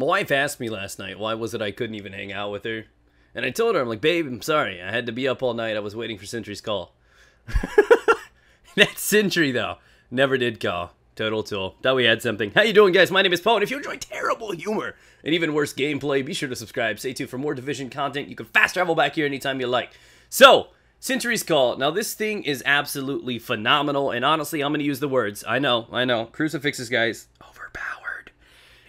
My wife asked me last night why was it I couldn't even hang out with her. And I told her, I'm like, babe, I'm sorry. I had to be up all night. I was waiting for Sentry's call. That Sentry, though, never did call. Total tool. Thought we had something. How you doing, guys? My name is Paul, and if you enjoy terrible humor and even worse gameplay, be sure to subscribe. Stay tuned for more Division content. You can fast travel back here anytime you like. So, Sentry's Call. Now, this thing is absolutely phenomenal, and honestly, I'm going to use the words. I know. Crucifixes, guys. Overpowered.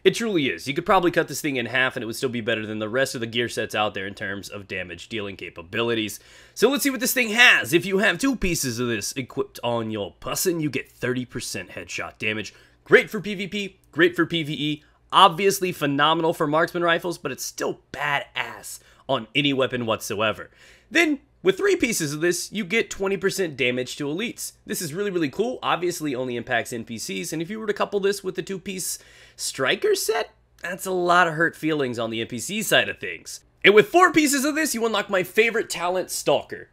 It truly is. You could probably cut this thing in half, and it would still be better than the rest of the gear sets out there in terms of damage dealing capabilities. So, let's see what this thing has. If you have two pieces of this equipped on your person, you get 30% headshot damage. Great for PvP, great for PvE. Obviously phenomenal for marksman rifles, but it's still badass on any weapon whatsoever. Then, with three pieces of this, you get 20% damage to elites. This is really, really cool. Obviously only impacts NPCs, and if you were to couple this with the two-piece striker set, that's a lot of hurt feelings on the NPC side of things. And with four pieces of this, you unlock my favorite talent, Stalker.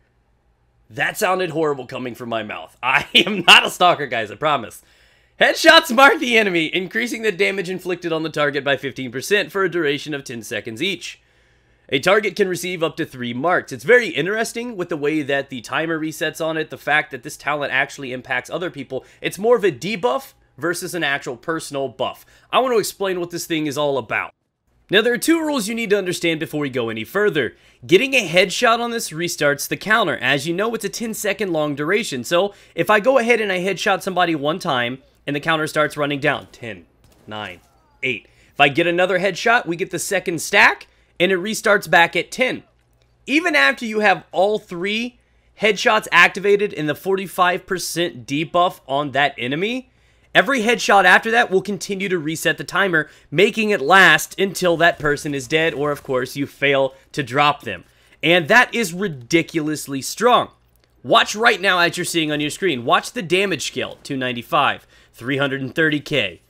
That sounded horrible coming from my mouth. I am not a stalker, guys, I promise. Headshots mark the enemy, increasing the damage inflicted on the target by 15% for a duration of 10 seconds each. A target can receive up to 3 marks. It's very interesting with the way that the timer resets on it, the fact that this talent actually impacts other people. It's more of a debuff versus an actual personal buff. I want to explain what this thing is all about. Now, there are two rules you need to understand before we go any further. Getting a headshot on this restarts the counter. As you know, it's a 10-second long duration. So, if I go ahead and I headshot somebody one time, and the counter starts running down, 10, 9, 8. If I get another headshot, we get the second stack, and it restarts back at 10. Even after you have all 3 headshots activated and the 45% debuff on that enemy, every headshot after that will continue to reset the timer, making it last until that person is dead or, of course, you fail to drop them. And that is ridiculously strong. Watch right now as you're seeing on your screen. Watch the damage scale, 295, 330k.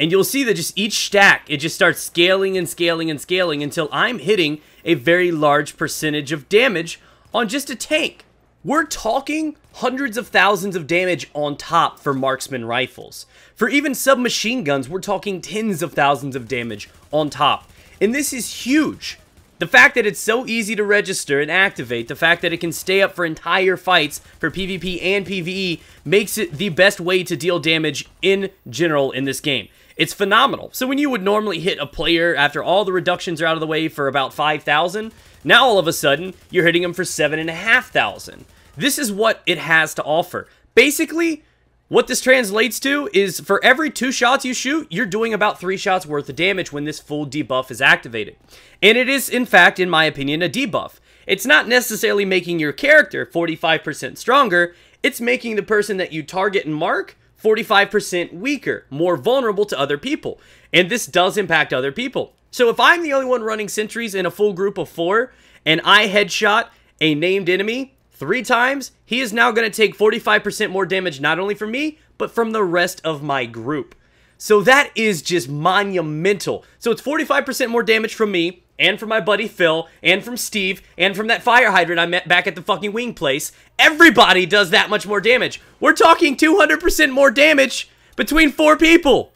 And you'll see that just each stack, it just starts scaling and scaling and scaling until I'm hitting a very large percentage of damage on just a tank. We're talking hundreds of thousands of damage on top for marksman rifles. For even submachine guns, we're talking tens of thousands of damage on top. And this is huge. The fact that it's so easy to register and activate, the fact that it can stay up for entire fights for PvP and PvE makes it the best way to deal damage in general in this game. It's phenomenal. So when you would normally hit a player after all the reductions are out of the way for about 5,000, now all of a sudden you're hitting them for 7,500. This is what it has to offer. Basically, what this translates to is for every 2 shots you shoot, you're doing about 3 shots worth of damage when this full debuff is activated. And it is, in fact, in my opinion, a debuff. It's not necessarily making your character 45% stronger, it's making the person that you target and mark 45% weaker, more vulnerable to other people. And this does impact other people. So if I'm the only one running sentries in a full group of 4, and I headshot a named enemy 3 times, he is now going to take 45% more damage not only from me, but from the rest of my group. So that is just monumental. So it's 45% more damage from me, and from my buddy Phil, and from Steve, and from that fire hydrant I met back at the fucking wing place. Everybody does that much more damage. We're talking 200% more damage between 4 people.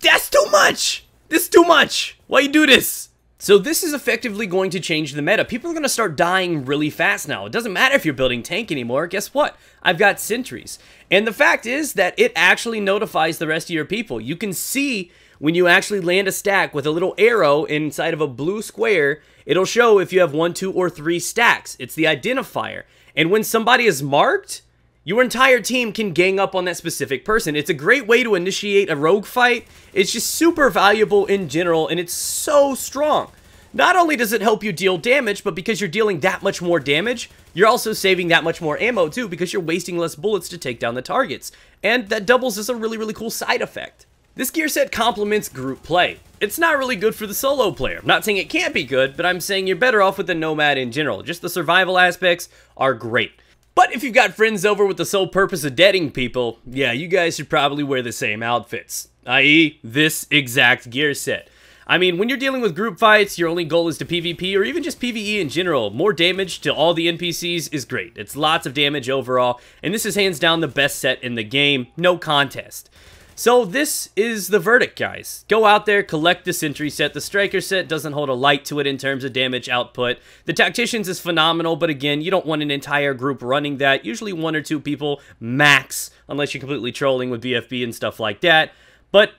That's too much! This is too much! Why you do this? So this is effectively going to change the meta. People are going to start dying really fast now. It doesn't matter if you're building tank anymore. Guess what? I've got sentries. And the fact is that it actually notifies the rest of your people. You can see when you actually land a stack with a little arrow inside of a blue square, it'll show if you have 1, 2, or 3 stacks. It's the identifier. And when somebody is marked, your entire team can gang up on that specific person. It's a great way to initiate a rogue fight. It's just super valuable in general, and it's so strong. Not only does it help you deal damage, but because you're dealing that much more damage, you're also saving that much more ammo too, because you're wasting less bullets to take down the targets. And that doubles as a really, really cool side effect. This gear set complements group play. It's not really good for the solo player. I'm not saying it can't be good, but I'm saying you're better off with the Nomad in general. Just the survival aspects are great. But if you've got friends over with the sole purpose of deading people, yeah, you guys should probably wear the same outfits, i.e. this exact gear set. I mean, when you're dealing with group fights, your only goal is to PvP or even just PvE in general. More damage to all the NPCs is great. It's lots of damage overall, and this is hands down the best set in the game, no contest. So this is the verdict, guys. Go out there, collect the Sentry set. The Striker set doesn't hold a light to it in terms of damage output. The Tacticians is phenomenal, but again, you don't want an entire group running that. Usually one or two people max, unless you're completely trolling with BFB and stuff like that. But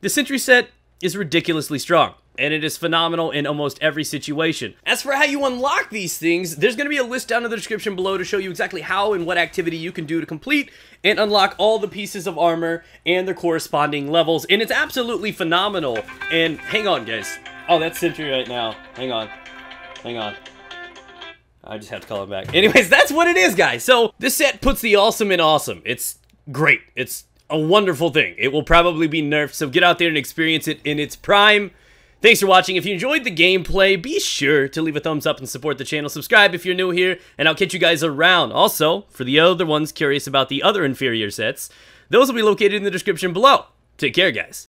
the Sentry set is ridiculously strong, and it is phenomenal in almost every situation. As for how you unlock these things, there's going to be a list down in the description below to show you exactly how and what activity you can do to complete and unlock all the pieces of armor and their corresponding levels, and it's absolutely phenomenal. And hang on, guys. Oh, that's Sentry right now. Hang on. Hang on. I just have to call him back. Anyways, that's what it is, guys. So this set puts the awesome in awesome. It's great. It's a wonderful thing. It will probably be nerfed, so get out there and experience it in its prime. Thanks for watching. If you enjoyed the gameplay, be sure to leave a thumbs up and support the channel. Subscribe if you're new here, and I'll catch you guys around. Also, for the other ones curious about the other inferior sets, those will be located in the description below. Take care, guys.